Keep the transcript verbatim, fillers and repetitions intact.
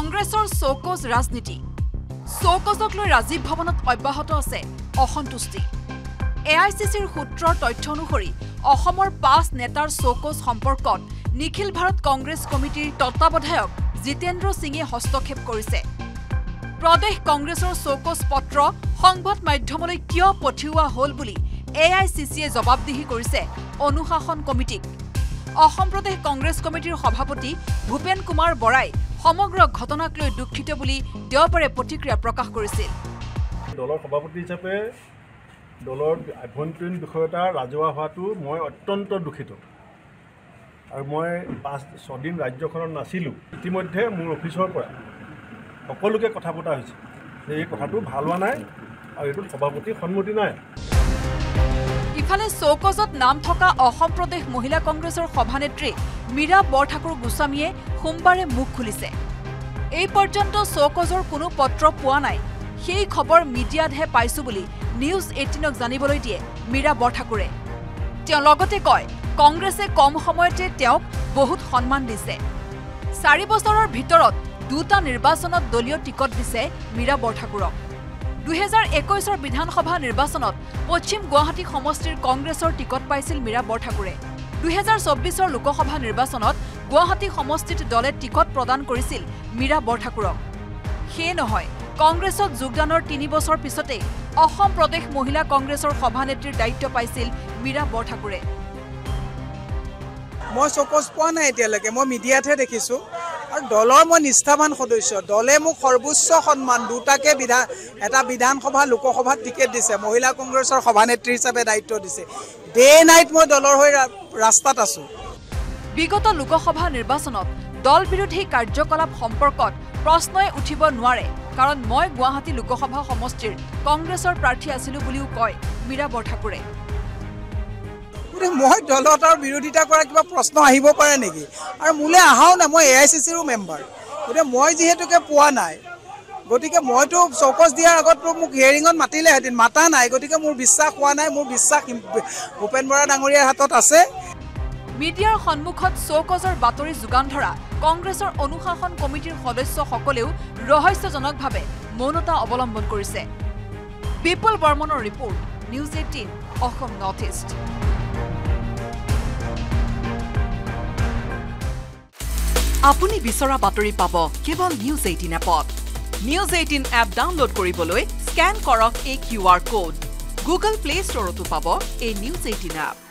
কংগ্ৰেছৰ চৌকজ ৰাজনীতি চৌকজক লৈ ৰাজীৱ ভৱনত অব্যাহত আছে অসন্তুষ্টি এআইচিচিৰ সূত্ৰৰ তথ্য অনুসৰি অসমৰ পাঁচ নেতাৰ চৌকজ সম্পৰ্কত নিখিল ভাৰত কংগ্ৰেছ কমিটিৰ তত্ত্বাৱধায়ক জিতেন্দ্ৰ সিঙে হস্তক্ষেপ কৰিছে প্ৰদেশ কংগ্ৰেছৰ চৌকজ পত্ৰ সংবাদ মাধ্যমলৈ কিয় পঠিওৱা হল বুলি এআইচিচিয়ে জবাবদিহি কৰিছে অনুশাসন কমিটিক অসম প্ৰদেশ কংগ্ৰেছ কমিটিৰ সভাপতি ভূপেন কুমাৰ বৰাই সমগ্ৰ ঘটনাক লৈ দুঃখিত বুলি দেওবাৰে প্ৰতিক্ৰিয়া প্ৰকাশ কৰিছিল দলৰ সভাপতি হিচাপে দলৰ আভ্যন্তৰীণ বিষয়টা ৰাজহুৱা হোৱাটো মই অত্যন্ত দুঃখিত আৰু মই পাঁচ ছয় দিন ৰাজ্যখনত নাছিলো ইতিমধ্যে মোৰ অফিচৰ পৰা সকলোকে কথা পতা হৈছে এই কথাটো ভাল হোৱা নাই আৰু এইটো সভাপতি সন্মতি নাই ইফালে চৌকজত নাম থকা অসম প্ৰদেশ মহিলা কংগ্ৰেছৰ সভানেত্ৰী মীৰা বৰঠাকুৰ গোস্বামীয়ে সোমবাৰে মুখ খুলিছে এই পৰ্যন্ত চৌকজৰ কোনো পত্ৰ পোৱা নাই সেই খবৰ মিডিয়াতহে পাইছো বুলি নিউজ এইটিনক জানিবলৈ দিয়ে মীৰা বৰঠাকুৰে তেওঁ লগতে কয় কংগ্ৰেছে কম সময়তে তেওঁক বহুত সন্মান দিছে চাৰি বছৰৰ ভিতৰত দুটা নিৰ্বাচনত দলীয় টিকট দিছে মীৰা বৰঠাকুৰক দুই হাজাৰ একৈশৰ বিধানসভা নিৰ্বাচনত পশ্চিম গুৱাহাটী সমষ্টিৰ কংগ্ৰেছৰ টিকট পাইছিল মীৰা বৰঠাকুৰে দুই হাজাৰ চৌব্বিশৰ লোকসভা নিৰ্বাচনত গুৱাহাটী সমষ্টিত দলে টিকট প্ৰদান কৰিছিল মীৰা বৰঠাকুৰক হে নহয় কংগ্ৰেছত যোগদানৰ তিনি বছৰ পিছতে অসম প্ৰদেশ মহিলা কংগ্ৰেছৰ সভানেত্ৰীৰ দায়িত্ব পাইছিল মীৰা বৰঠাকুৰে মই চকচ পোৱা নাই এতিয়ালৈকে মই মিডিয়াতহে দেখিছো আৰু দলৰ মই নিষ্ঠাবান সদস্য দলে মোক সৰ্বোচ্চ সন্মান দুটাকে বিধান এটা বিধানসভা লোকসভাত টিকেট দিছে মহিলা কংগ্ৰেছৰ সভানেত্ৰী হিচাপে দায়িত্ব দিছে ডে নাইট মই দলৰ হৈ ৰাস্তাত আছো বিগত লোকসভা নিৰ্বাচনত দল বিৰোধী কাৰ্যকলাপ সম্পৰ্কত প্ৰশ্নই উঠিব নোৱাৰে কাৰণ মই গুৱাহাটী লোকসভা সমষ্টিৰ কংগ্ৰেছৰ প্ৰাৰ্থী আছিলো বুলিও কয় মীৰা বৰঠাকুৰে মই দলত আৰু বিৰোধিতা কৰা কিবা প্ৰশ্ন আহিব পাৰে নেকি আৰু মোলে আহাও না মই এআইচিচিৰ মেম্বাৰ গতিকে মই যিহেতুকে পোৱা নাই গতিকে মইতো চৌকজ দিয়াৰ আগত মোক হিয়াৰিঙত মাতিলেহেঁতেন মাতা নাই গতিকে মোৰ বিশ্বাস হোৱা নাই মোৰ বিশ্বাস ভূপেন বৰা ডাঙৰীয়াৰ হাতত আছে মিডিয়াৰ সন্মুখত চৌকজৰ বাতৰি যোগান ধৰা কংগ্ৰেছৰ অনুশাসন কমিটিৰ সদস্যসকলেও ৰহস্যজনকভাৱে মৌনতা অৱলম্বন কৰিছে বিপুল বৰ্মনৰ report news eighteen Assam north east আপুনি বিচৰা বাতৰি পাব কেৱল নিউজ এইটিন এপত নিউজ এইটিন এপ ডাউনলোড কৰিবলৈ স্ক্যান কৰক এই কিউআৰ কোড গুগল প্লে ষ্টৰতো পাব এই নিউজ এইটিন এপ